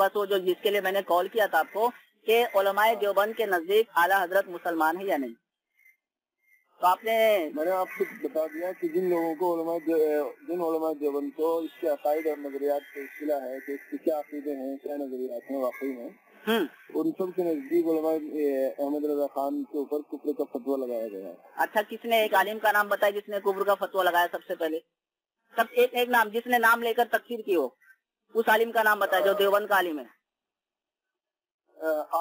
बस वो जो जिसके लिए मैंने कॉल किया था आपको कि उलमाए देवबंद के नजदीक आला हजरत मुसलमान है या नहीं, तो आपने मैंने आपको बता दिया कि जिन लोगों को उलमाए देवबंद को इसके अकायद और नजरियात का सिलसिला है कि इसके क्या अकीदे हैं क्या नजरियात हैं वाकई में, उन सब के नजदीक उलमाए अहमद रजा खान के ऊपर कुफर का फतवा लगाया गया। अच्छा, किसने एक आलिम का नाम बताया जिसने कुफर का फतवा लगाया? सबसे पहले सब एक एक नाम जिसने नाम लेकर तकफीर की हो उस आलिम का नाम बताया जो देवबंद का आलिम है।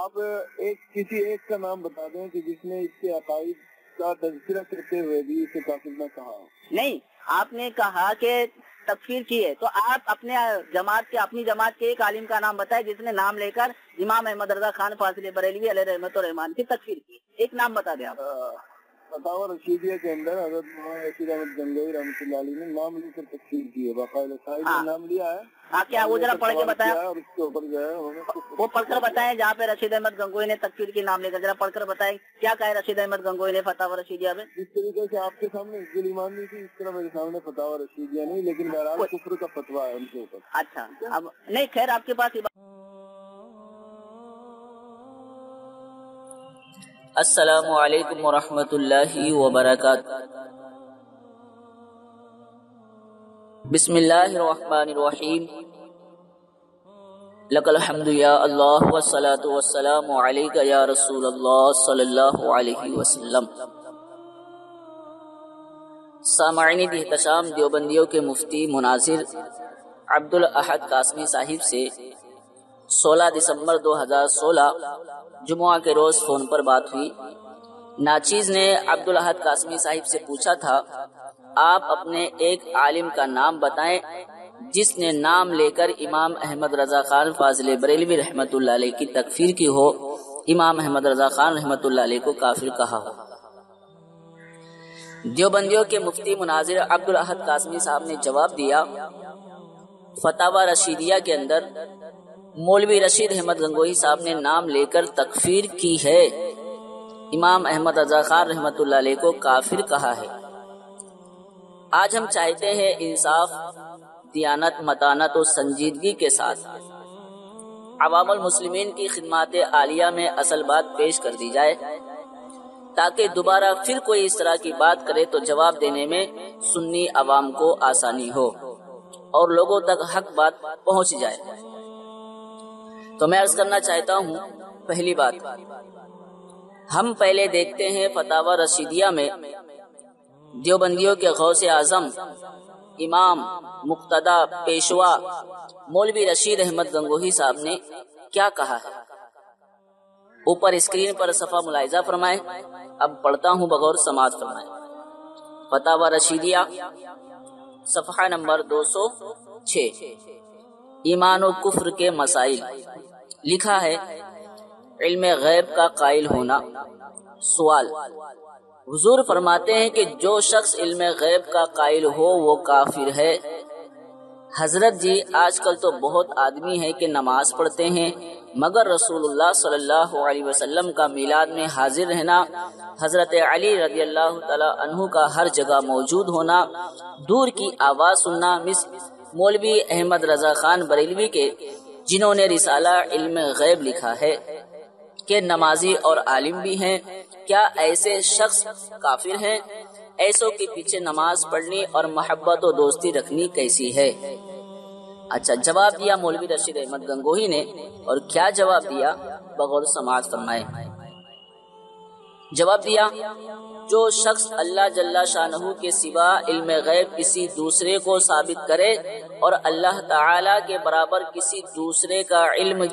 आप एक किसी एक का नाम बता दें कि जिसने इसके अकायद का तज़किरा करते हुए भी इसे काफिर न कहा। नहीं, आपने कहा कि तकफीर की है, तो आप अपने जमात के एक आलिम का नाम बताए जिसने नाम लेकर इमाम अहमद रजा खान फासिले बरेलवी अलैहिर्रहमतुर्रहमान की तकफीर की, एक नाम बता दें आप। फतावा रशीदिया के अंदर रशीद अहमद गंगोही रहमतुल्लाह अलैहि ने नाम लेकर तकफीर की है, बाकायदा नाम लिया है। हाँ, क्या वो जरा पढ़ के बताया और उसके ऊपर जो है वो पढ़कर बताएं जहाँ पे रशीद अहमद गंगोही ने तकफीर के नाम लेकर, जरा पढ़कर बताएं क्या कहा रशीद अहमद गंगोही ने फतावा रशीदिया में। जिस तरीके से आपके सामने हिफ़्ज़ुल ईमान नहीं थी इस तरह मेरे सामने फतावा रशीदिया नहीं, लेकिन बहरहाल कुफ्र का फतवा है उनके ऊपर। अच्छा, अब नहीं खैर आपके पास। अस्सलामु अलैकुम वरहमतुल्लाहि वबरकातुह। बिस्मिल्लाहिर्रहमानिर्रहीम। लकल हम्दु या अल्लाह वस्सलातु वस्सलामु अलैका या रसूलल्लाह सल्लल्लाहु अलैहि वसल्लम। सामाईन एहतशाम देवबंदियों के मुफ्ती मुनाजिर अब्दुल अहद कासमी साहिब से 16 दिसंबर 2016 जुम्मा के रोज़ फ़ोन पर बात हुई। नाचीज़ ने अब्दुल अहद कासमी साहिब से पूछा था, आप अपने एक आलिम का नाम बताएं जिसने नाम लेकर इमाम अहमद रजा खान फाजिल बरेलवी रहमतुल्लाह अलैह की तकफीर की हो, इमाम अहमद रजा खान रहमतुल्लाह अलैह को काफिर कहा हो। देवबंदियों के मुफ्ती मुनाजिर अब्दुल अहद कासमी साहब ने जवाब दिया, फतावा रशीदिया के अंदर मौलवी रशीद अहमद गंगोही साहब ने नाम लेकर तकफीर की है, इमाम अहमद रजा खान रहमतुल्लाह अलैह को काफिर कहा है। आज हम चाहते हैं इंसाफ, दियानत, मतानत और संजीदगी के साथ अवामुल मुस्लिमीन की खिदमात आलिया में असल बात पेश कर दी जाए, ताकि दोबारा फिर कोई इस तरह की बात करे तो जवाब देने में सुन्नी अवाम को आसानी हो और लोगों तक हक बात पहुँच जाए। तो मैं अर्ज करना चाहता हूँ, पहली बात हम पहले देखते हैं फतावा रशीदिया में देवबंदियों के गौसे आजम इमाम मुक्तदा पेशवा मौलवी रशीद अहमद गंगोही साहब ने क्या कहा है। ऊपर स्क्रीन पर सफा मुलायजा फरमाए। अब पढ़ता हूँ बगौर समाअत फरमाए। फतावा रशीदिया सफहा नंबर 206, ईमान और कुफ्र के मसाइल। लिखा है, इल्म गैब का कायल होना। सवाल, हुजूर फरमाते हैं कि जो शख्स इल्म गैब का कायल हो वो काफिर है। हजरत जी, आजकल तो बहुत आदमी है कि नमाज पढ़ते हैं मगर रसूलुल्लाह सल्लल्लाहु अलैहि वसल्लम का मिलाद में हाजिर रहना, हजरत अली रदियल्लाहु तआला अन्हु का हर जगह मौजूद होना, दूर की आवाज़ सुनना मिस मौलवी अहमद रजा खान बरेलवी के जिन्होंने रिसाला इल्म गैब लिखा है के नमाजी और आलिम भी हैं, क्या ऐसे शख्स काफिर हैं? ऐसों के पीछे नमाज पढ़नी और मोहब्बत और दोस्ती रखनी कैसी है? अच्छा, जवाब दिया मौलवी रशीद अहमद गंगोही ने। और क्या जवाब दिया, बगौर समाज फरमाए। जवाब दिया, जो शख्स अल्लाह जल्ला शानहू के सिवा इल्म गैब किसी दूसरे को साबित करे और अल्लाह ताला के बराबर किसी दूसरे का इल्म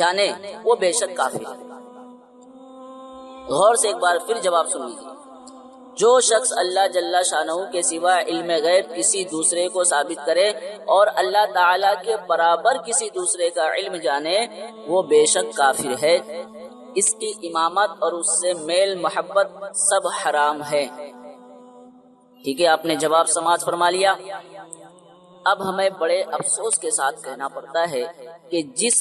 जाने वो बेशक काफिर है। गौर से एक बार फिर जवाब सुन लीजिए, जो शख्स अल्लाह जल्ला शानहू के सिवा इल्म गैब किसी दूसरे को साबित करे और अल्लाह ताला के बराबर किसी दूसरे का इल्म जाने वो बेशक काफिर है। इसकी इमामत और उससे मेल मोहब्बत सब हराम है। ठीक है, आपने जवाब समाज फरमा लिया। अब हमें बड़े अफसोस के साथ कहना पड़ता है कि जिस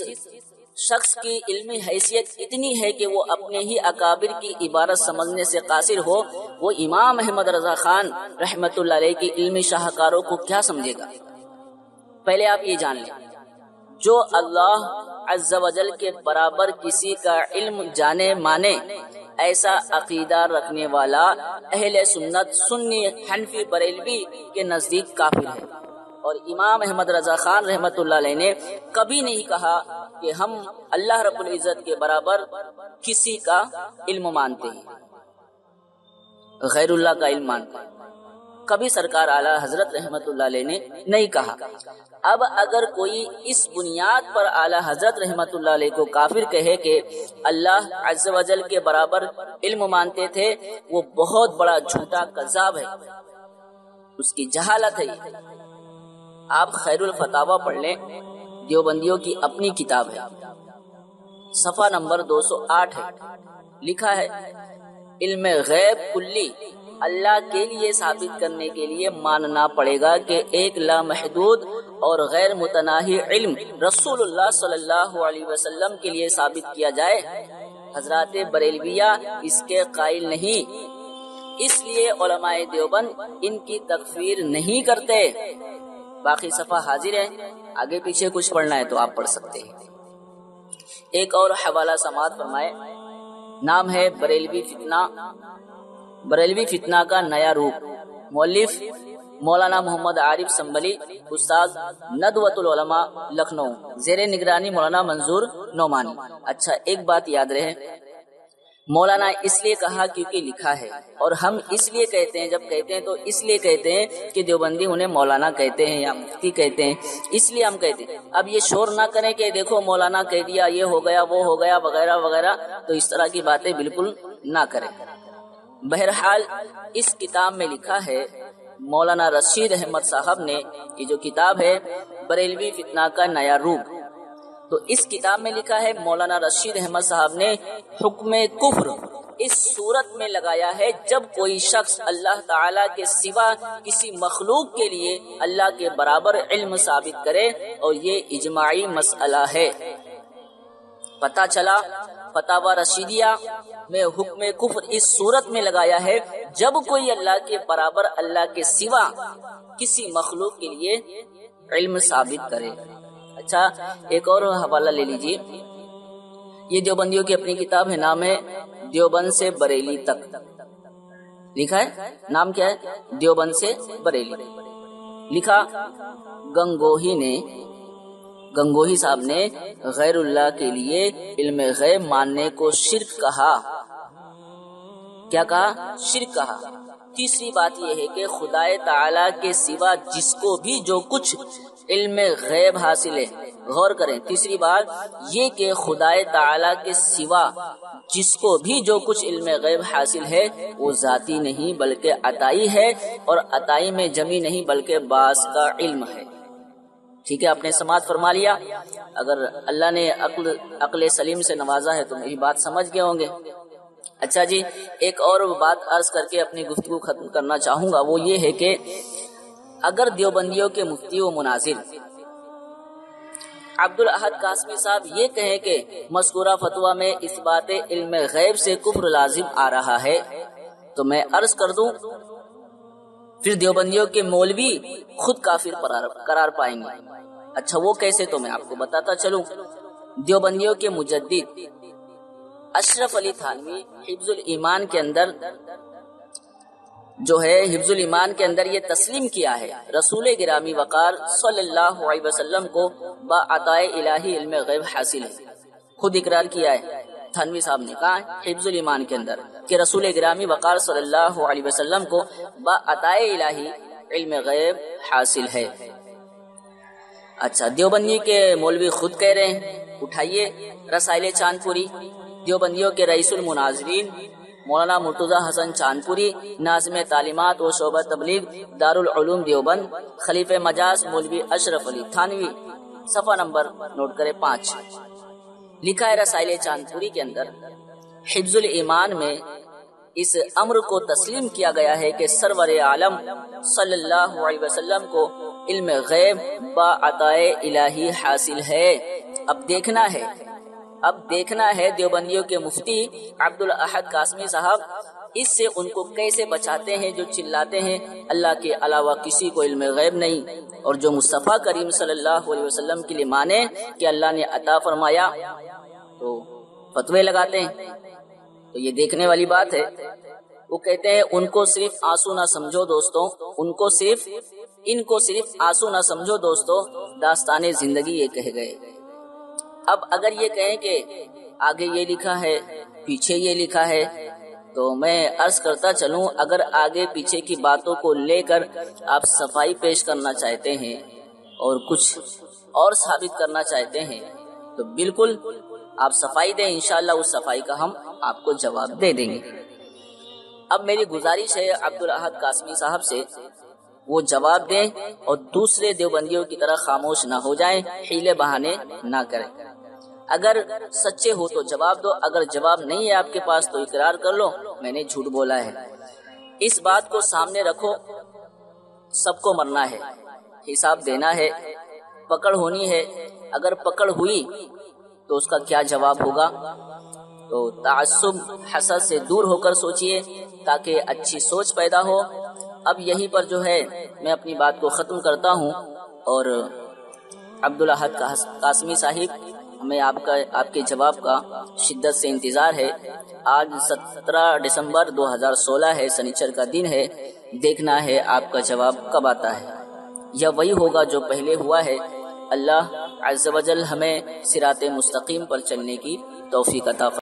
शख्स की इल्मी हैसियत इतनी है कि वो अपने ही अकाबिर की इबारत समझने से कासिर हो, वो इमाम अहमद रजा खान रहमतुल्लाह अलैह की इल्मी शाहकारों को क्या समझेगा? पहले आप ये जान लें, जो अल्लाह अज़्ज़ा वजल के बराबर किसी का इल्म जाने माने, ऐसा अकीदा रखने वाला अहले सुन्नत सुन्नी हनफी बरेलवी के नज़दीक काफिर है। और इमाम अहमद रजा खान रहमतुल्लाह अलैह ने कभी नहीं कहा कि हम अल्लाह रब्बुल इज़्ज़त के बराबर किसी का इल्म मानते हैं, गैरुल्लाह का इल्म मानते हैं, कभी सरकार आला हजरत रहमतुल्लाह अलैह ने नहीं कहा। अब अगर कोई इस बुनियाद पर आला हजरत रहमतुल्लाह अलैह को काफिर कहे कि अल्लाह अज़्ज़ा वजल के बराबर इल्म मानते थे, वो बहुत बड़ा झूठा कज़ाब है, उसकी जहालत है। आप खैरुल फतावा पढ़ लें, देवबंदियों की अपनी किताब है, सफा नंबर 208 है, लिखा है इल्म गैब कुल्ली अल्लाह के लिए साबित करने के लिए मानना पड़ेगा कि एक लामहदूद और गैर मुतनाही इल्म रसूलुल्लाह सल्लल्लाहु अलैहि वसल्लम के लिए साबित किया जाए। हजरत बरेलविया इसके कायल नहीं, इसलिए उलमाए देवबंद इनकी तकफीर नहीं करते। बाकी सफा हाजिर है, आगे पीछे कुछ पढ़ना है तो आप पढ़ सकते हैं। एक और हवाला समाअत फरमाए, नाम है बरेलवी फितना। बरेलवी फितना का नया रूप, मौलिफ मौलाना मोहम्मद आरिफ संबली, उस्ताद नदवतुल उलमा लखनऊ, जेरे निगरानी मौलाना मंजूर नौमानी। अच्छा, एक बात याद रहे, मौलाना इसलिए कहा क्योंकि लिखा है, और हम इसलिए कहते हैं, जब कहते हैं तो इसलिए कहते हैं कि देवबंदी उन्हें मौलाना कहते हैं या मुफ्ती कहते हैं, इसलिए हम कहते हैं। अब ये शोर ना करें कि देखो मौलाना कह दिया, ये हो गया, वो हो गया, वगैरह वगैरह, तो इस तरह की बातें बिल्कुल ना करें। बहरहाल इस किताब में लिखा है, मौलाना रशीद अहमद साहब ने, ये जो किताब है बरेलवी फितना का नया रूप, तो इस किताब में लिखा है मौलाना रशीद अहमद साहब ने हुक्म कुफ्र इस सूरत में लगाया है जब कोई शख्स अल्लाह ताला के सिवा किसी मखलूक के लिए अल्लाह के बराबर इल्म साबित करे, और ये इजमाई मसला है। पता चला फतावा रशीदिया में हुक्म कुफ्र इस सूरत में लगाया है जब कोई अल्लाह के बराबर अल्लाह के सिवा किसी मखलूक के लिए इल्म साबित करे। अच्छा, एक और हवाला ले लीजिए, ये देवबंदियों की अपनी किताब है, नाम है देवबंद से बरेली तक, लिखा है, नाम क्या है, देवबंद से बरेली, लिखा गंगोही ने, गंगोही साहब ने गैरुल्लाह के लिए इल्म गैब मानने को शिर्क कहा। क्या कहा? शिर्क कहा। तीसरी बात यह है कि खुदाए ताला के सिवा जिसको भी जो कुछ इल्म गैब हासिल है, गौर करें, तीसरी बात ये कि खुदाए ताला के सिवा जिसको भी जो कुछ इल्म गैब हासिल है वो जाती नहीं बल्कि अताई है, और अताई में जमी नहीं बल्कि बास का इल्म है। ठीक है, आपने समाज फरमा लिया। अगर अल्लाह ने अक्ल सलीम से नवाजा है तो मेरी बात समझ गए होंगे। अच्छा जी, एक और बात अर्ज करके अपनी गुफ्तगू खत्म करना चाहूंगा, वो ये है कि अगर देवबंदियों के मुफ्ती व मुनाजिर अब्दुल अहद कासमी साहब ये कहें कि मस्कूरा फतवा में इस बात इल्म गैब से कुफ्र लाजिम आ रहा है, तो मैं अर्ज कर दूं फिर देवबंदियों के मौलवी खुद काफिर करार पाएंगे। अच्छा, वो कैसे, तो मैं आपको बताता चलूं। देवबंदियों के मुजद्दिद अशरफ अली थानवी हिफ़्ज़ुल ईमान के अंदर जो है, हिफ़्ज़ुल ईमान के अंदर ये तस्लीम किया है रसूल गिरामी वकार सल्लल्लाहु अलैहि वसल्लम को बाताए इलाही इल्म गैब हासिल है, खुद इकरार किया है थानवी साहब ने, कहा हिफ़्ज़ुल ईमान के अंदर कि रसूल गिरामी वकार सल्लल्लाहु अलैहि वसल्लम को बाताए इलाही इल्म गैब हासिल है। अच्छा, देवबंदी के मौलवी खुद कह रहे हैं, उठाइए रसाइल चांदपुरी, देवबंदियों के रईसुल मुनाजरीन मौलाना मुर्तज़ा हसन चांदपुरी, नाज़िम तालीमात व शोबा तबलीग दारुल उलूम देवबंद, खलीफे मजाज मौलवी अशरफ अली थानवी, सफा नंबर नोट करें 5, लिखा है रसाइल चांदपुरी के अंदर। हिफ़्ज़ुल ईमान में इस अम्र को तस्लीम किया गया है कि सरवर आलम सल्लल्लाहु अलैहि वसल्लम को इल्म गैब बा अताए इलाही हासिल है। अब देखना है देवबंदियों के मुफ्ती अब्दुल अहद कासमी साहब इससे उनको कैसे बचाते हैं जो चिल्लाते हैं अल्लाह के अलावा किसी को इल्म गैब नहीं, और जो मुस्तफ़ा करीम सल्लल्लाहु अलैहि वसल्लम के लिए माने कि अल्लाह ने अता फरमाया तो फतवे लगाते हैं। तो ये देखने वाली बात है। वो कहते हैं उनको सिर्फ आंसू ना समझो दोस्तों, इनको सिर्फ आंसू ना समझो दोस्तों, दास्ताने जिंदगी ये कह गए। अब अगर ये कहें कि आगे ये लिखा है पीछे ये लिखा है, तो मैं अर्ज करता चलूं अगर आगे पीछे की बातों को लेकर आप सफाई पेश करना चाहते हैं और कुछ और साबित करना चाहते हैं तो बिल्कुल आप सफाई दें, इंशाल्लाह उस सफाई का हम आपको जवाब दे देंगे। अब मेरी गुजारिश है अब्दुल अहद कासमी साहब से वो जवाब दें और दूसरे देवबंदियों की तरह खामोश ना हो जाएं, हीले बहाने ना करें। अगर सच्चे हो तो जवाब दो, अगर जवाब नहीं है आपके पास तो इकरार कर लो मैंने झूठ बोला है। इस बात को सामने रखो, सबको मरना है, हिसाब देना है, पकड़ होनी है। अगर पकड़ हुई तो उसका क्या जवाब होगा? तो तअस्सुब हसद से दूर होकर सोचिए ताकि अच्छी सोच पैदा हो। अब यहीं पर जो है मैं अपनी बात को ख़त्म करता हूं और अब्दुल अहद कासमी साहिब हमें आपके जवाब का शिद्दत से इंतज़ार है। आज 17 दिसंबर 2016 है, शनिचर का दिन है। देखना है आपका जवाब कब आता है, यह वही होगा जो पहले हुआ है। अल्लाह अज़्ज़ व जल हमें सिराते मुस्तकीम पर चलने की तौफीक अता फरमाए।